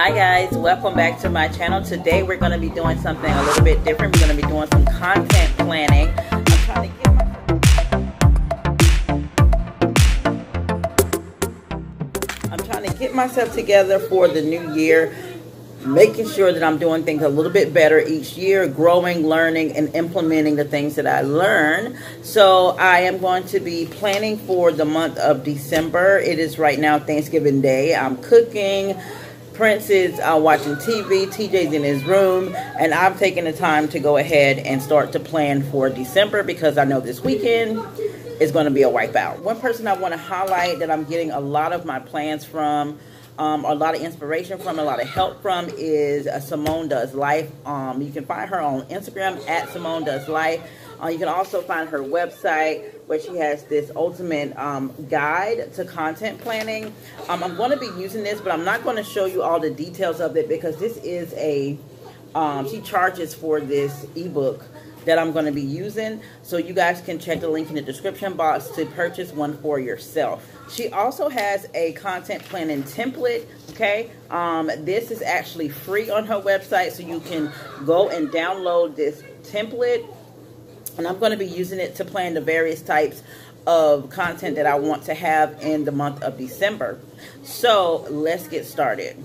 Hi guys, welcome back to my channel. Today we're going to be doing something a little bit different. We're going to be doing some content planning. I'm trying to get myself together for the new year, making sure that I'm doing things a little bit better each year, growing, learning, and implementing the things that I learn. So I am going to be planning for the month of December. It is right now Thanksgiving Day. I'm cooking. Prince is watching TV, TJ's in his room, and I'm taking the time to go ahead and start to plan for December because I know this weekend is going to be a wipeout. One person I want to highlight that I'm getting a lot of my plans from, a lot of inspiration from, a lot of help from is Simone Does Life. You can find her on Instagram at Simone Does Life. You can also find her website where she has this ultimate guide to content planning. I'm going to be using this, but I'm not going to show you all the details of it because this is a, she charges for this ebook that I'm going to be using. So you guys can check the link in the description box to purchase one for yourself. She also has a content planning template, okay? This is actually free on her website, so you can go and download this template. And I'm going to be using it to plan the various types of content that I want to have in the month of December. So let's get started.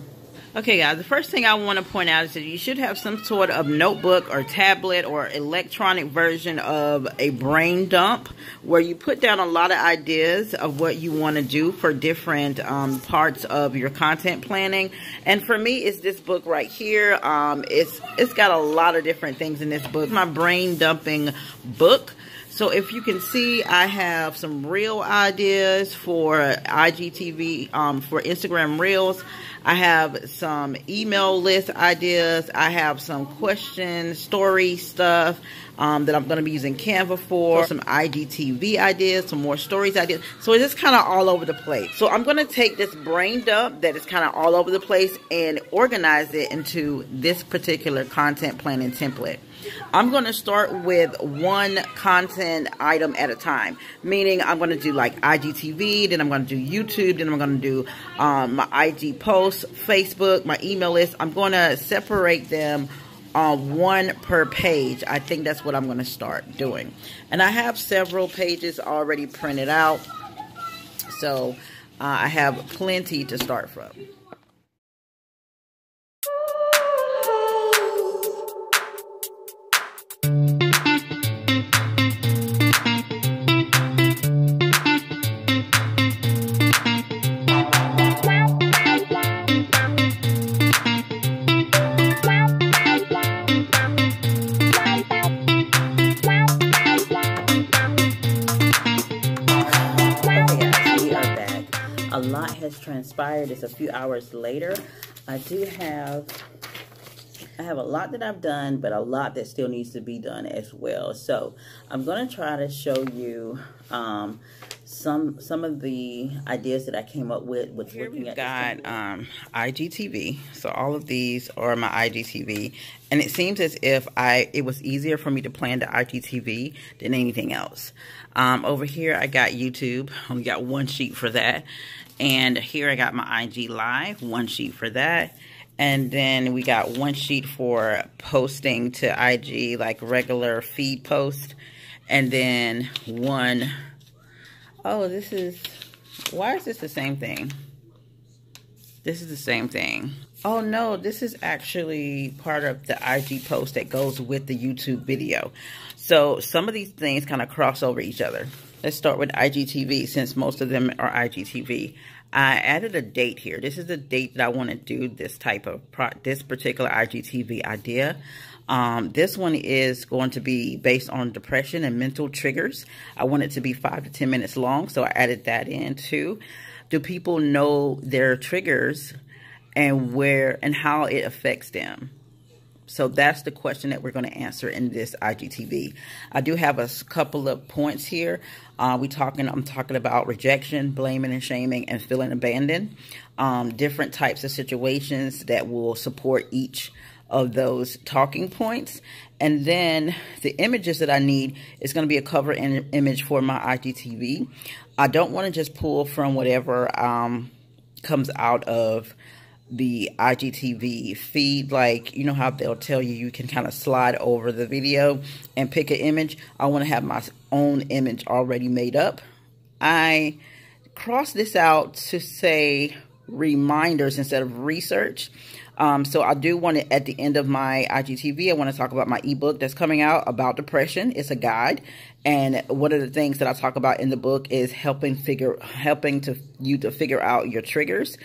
Okay guys, the first thing I want to point out is that you should have some sort of notebook or tablet or electronic version of a brain dump where you put down a lot of ideas of what you want to do for different parts of your content planning. And for me, it's this book right here. It's got a lot of different things in this book. My brain dumping book. So if you can see, I have some reel ideas for IGTV, for Instagram Reels. I have some email list ideas. I have some question story stuff that I'm going to be using Canva for. Some IGTV ideas, some more stories ideas. So it's just kind of all over the place. So I'm going to take this brain dump that is kind of all over the place and organize it into this particular content planning template. I'm going to start with one content item at a time, meaning I'm going to do like IGTV, then I'm going to do YouTube, then I'm going to do my IG posts, Facebook, my email list. I'm going to separate them one per page. I think that's what I'm going to start doing. And I have several pages already printed out, so I have plenty to start from. Transpired. It's a few hours later. I have a lot that I've done, but a lot that still needs to be done as well. So I'm going to try to show you some of the ideas that I came up with here looking at. Got IGTV. So all of these are my IGTV, and it seems as if it was easier for me to plan the IGTV than anything else. Over here I got YouTube. Only got one sheet for that. And here I got my IG Live, one sheet for that. And then we got one sheet for posting to IG, like regular feed post. And then one, oh, this is, why is this the same thing? This is the same thing. Oh no, this is actually part of the IG post that goes with the YouTube video. So some of these things kind of cross over each other. Let's start with IGTV since most of them are IGTV. I added a date here. This is the date that I want to do this type of, this particular IGTV idea. This one is going to be based on depression and mental triggers. I want it to be 5 to 10 minutes long, so I added that in too. Do people know their triggers and where and how it affects them? So that's the question that we're going to answer in this IGTV. I do have a couple of points here. I'm talking about rejection, blaming and shaming, and feeling abandoned. Different types of situations that will support each of those talking points. And then the images that I need is going to be a cover image for my IGTV. I don't want to just pull from whatever comes out of the IGTV feed, like, you know how they'll tell you you can kind of slide over the video and pick an image. I want to have my own image already made up. I crossed this out to say reminders instead of research. So I do want to, at the end of my IGTV, I want to talk about my ebook that's coming out about depression. It's a guide. And one of the things that I talk about in the book is helping you to figure out your triggers.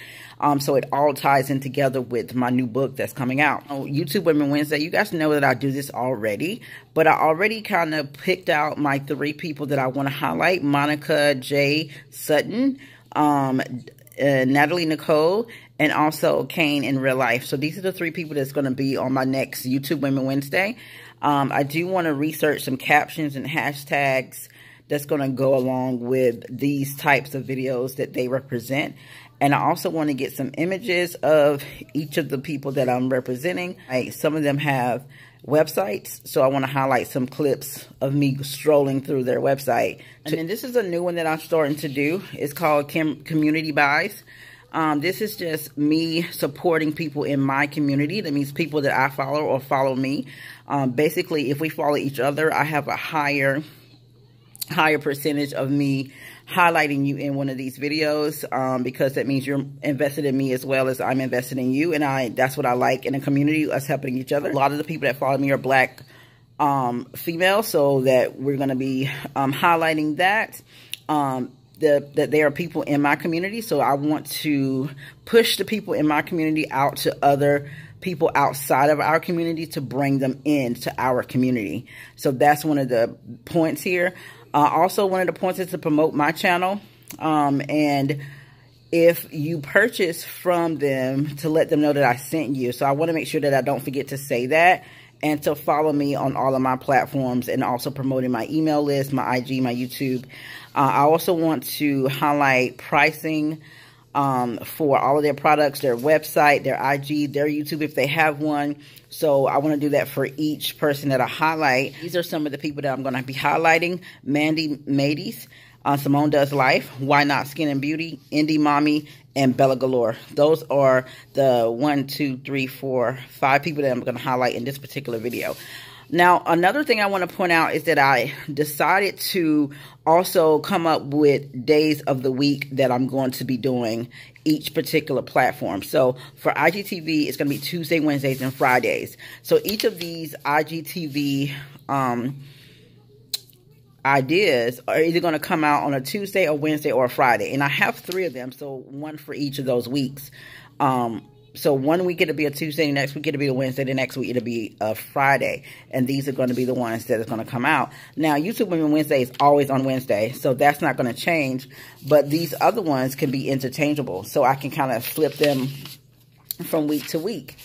So it all ties in together with my new book that's coming out. Oh, YouTube Women Wednesday, you guys know that I do this already, but I already kind of picked out my three people that I want to highlight. Monica J. Sutton, Natalie Nicole, and also Kane in Real Life. So these are the three people that's going to be on my next YouTube Women Wednesday. I do want to research some captions and hashtags that's going to go along with these types of videos that they represent. And I also want to get some images of each of the people that I'm representing. Some of them have websites, so I want to highlight some clips of me strolling through their website. And then this is a new one that I'm starting to do. It's called Kim Community Buys. This is just me supporting people in my community. That means people that I follow or follow me. Basically, if we follow each other, I have a higher percentage of me highlighting you in one of these videos, because that means you're invested in me as well as I'm invested in you. And that's what I like in a community, us helping each other. A lot of the people that follow me are black female, so that we're going to be highlighting that. That there are people in my community, so I want to push the people in my community out to other people outside of our community to bring them into our community. So that's one of the points here. Also, one of the points is to promote my channel, and if you purchase from them, to let them know that I sent you. So I want to make sure that I don't forget to say that, and to follow me on all of my platforms, and also promoting my email list, my IG, my YouTube. I also want to highlight pricing for all of their products, their website, their IG, their YouTube, if they have one. So I want to do that for each person that I highlight. These are some of the people that I'm going to be highlighting. Mandy Mades, Simone Does Life, Why Not Skin and Beauty, Indie Mommy, and Bella Galore. Those are the 5 people that I'm going to highlight in this particular video. Now, another thing I want to point out is that I decided to also come up with days of the week that I'm going to be doing each particular platform. So for IGTV, it's going to be Tuesday, Wednesdays, and Fridays. So each of these IGTV ideas are either going to come out on a Tuesday or Wednesday or a Friday. And I have 3 of them, so one for each of those weeks. So one week it'll be a Tuesday, the next week it'll be a Wednesday, the next week it'll be a Friday. And these are going to be the ones that are going to come out. Now, YouTube Women Wednesday is always on Wednesday, so that's not going to change. But these other ones can be interchangeable, so I can kind of flip them from week to week.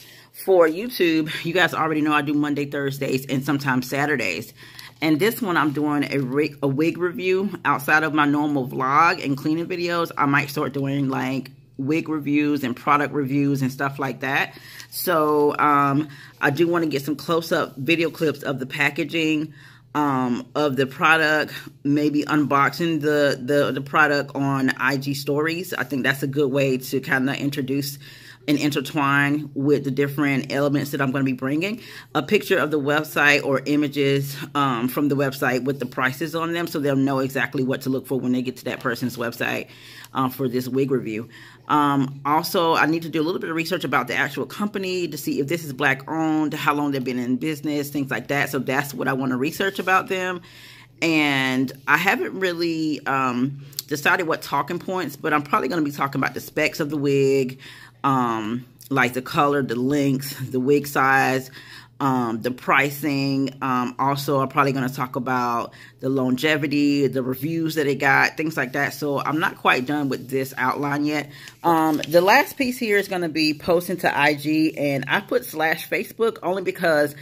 For YouTube, you guys already know I do Monday, Thursdays, and sometimes Saturdays. And this one, I'm doing a wig review. Outside of my normal vlog and cleaning videos, I might start doing, like, wig reviews and product reviews and stuff like that. So I do want to get some close-up video clips of the packaging, of the product, maybe unboxing the product on IG stories. I think that's a good way to kind of introduce and intertwine with the different elements that I'm going to be bringing. A picture of the website or images from the website with the prices on them, so they'll know exactly what to look for when they get to that person's website for this wig review. Also, I need to do a little bit of research about the actual company to see if this is black owned, how long they've been in business, things like that. So that's what I want to research about them. And I haven't really decided what talking points, but I'm probably going to be talking about the specs of the wig, like the color, the length, the wig size, the pricing. Also, I'm probably going to talk about the longevity, the reviews that it got, things like that. So I'm not quite done with this outline yet. The last piece here is going to be posting to IG, and I put /Facebook only because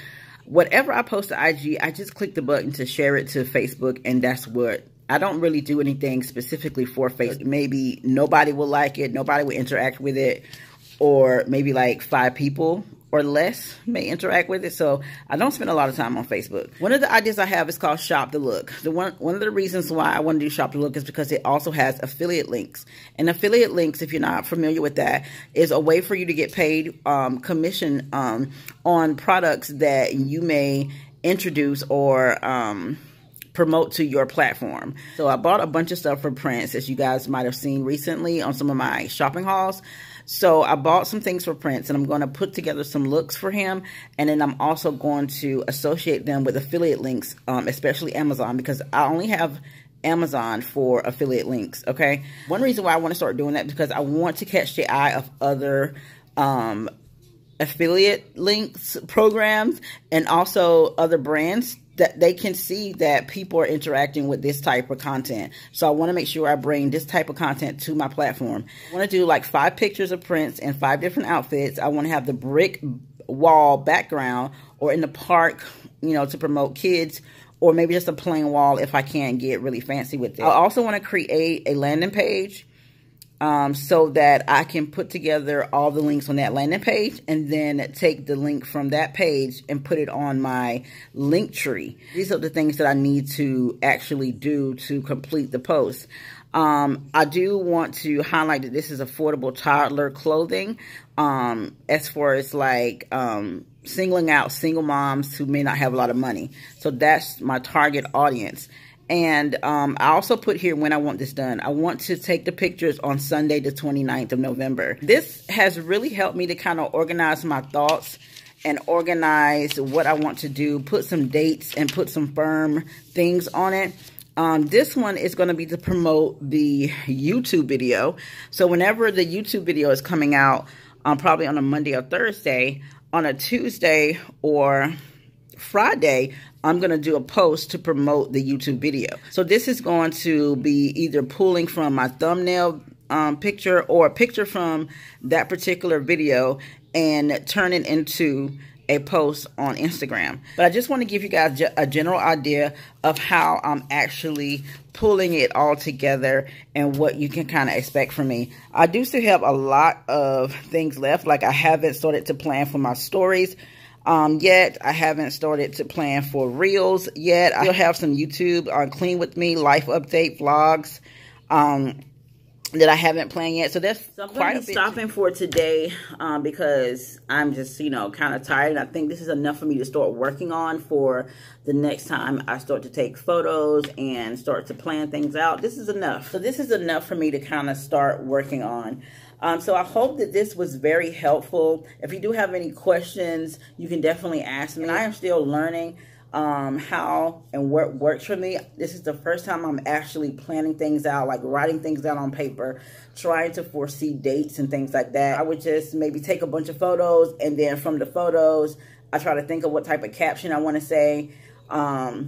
whatever I post to IG, I just click the button to share it to Facebook, and that's what. I don't really do anything specifically for Facebook. Maybe nobody will like it, nobody will interact with it, or maybe like 5 people or less may interact with it. So I don't spend a lot of time on Facebook. One of the ideas I have is called Shop the Look. One of the reasons why I want to do Shop the Look is because it also has affiliate links. And affiliate links, if you're not familiar with that, is a way for you to get paid commission on products that you may introduce or promote to your platform. So I bought a bunch of stuff for Prince, as you guys might have seen recently on some of my shopping hauls. So I bought some things for Prince, and I'm going to put together some looks for him, and then I'm also going to associate them with affiliate links, especially Amazon, because I only have Amazon for affiliate links, okay? One reason why I want to start doing that is because I want to catch the eye of other affiliate links programs and also other brands that they can see that people are interacting with this type of content. So I want to make sure I bring this type of content to my platform. I want to do like 5 pictures of Prince and 5 different outfits. I want to have the brick wall background or in the park, you know, to promote kids, or maybe just a plain wall if I can't get really fancy with it. I also want to create a landing page so that I can put together all the links on that landing page and then take the link from that page and put it on my link tree. These are the things that I need to actually do to complete the post. I do want to highlight that this is affordable toddler clothing, as far as like singling out single moms who may not have a lot of money. So that's my target audience. And I also put here when I want this done. I want to take the pictures on Sunday, the 29th of November. This has really helped me to kind of organize my thoughts and organize what I want to do, put some dates and put some firm things on it. This one is going to be to promote the YouTube video. So whenever the YouTube video is coming out, probably on a Monday or Thursday, on a Tuesday or Friday, I'm going to do a post to promote the YouTube video. So this is going to be either pulling from my thumbnail picture or a picture from that particular video and turn it into a post on Instagram. But I just want to give you guys a general idea of how I'm actually pulling it all together and what you can kind of expect from me. I do still have a lot of things left. Like I haven't started to plan for my stories yet. I haven't started to plan for reels yet. I still have some YouTube on Clean With Me, life update vlogs that I haven't planned yet. So that's quite a bit. Stopping for today because I'm just, you know, kind of tired. And I think this is enough for me to start working on for the next time I start to take photos and start to plan things out. This is enough. So this is enough for me to kind of start working on. So I hope that this was very helpful. If you do have any questions, you can definitely ask me. And I am still learning how and what works for me. This is the first time I'm actually planning things out, like writing things down on paper, trying to foresee dates and things like that. I would just maybe take a bunch of photos, and then from the photos, I try to think of what type of caption I want to say. And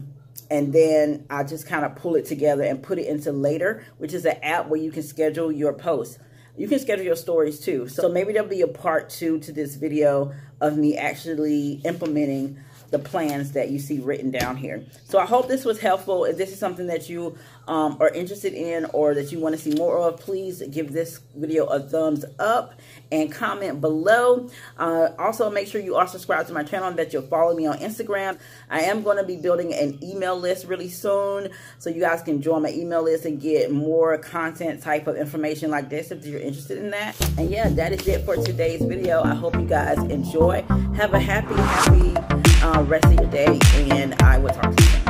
then I just kind of pull it together and put it into Later, which is an app where you can schedule your posts. You can schedule your stories too. So maybe there'll be a part 2 to this video of me actually implementing the plans that you see written down here. So I hope this was helpful. If this is something that you are interested in or that you want to see more of, please give this video a thumbs up and comment below. Also, make sure you are subscribed to my channel and that you'll follow me on Instagram. I am going to be building an email list really soon, so you guys can join my email list and get more content type of information like this if you're interested in that. And yeah, that is it for today's video. I hope you guys enjoy. Have a happy rest of your day, and I will talk to you soon.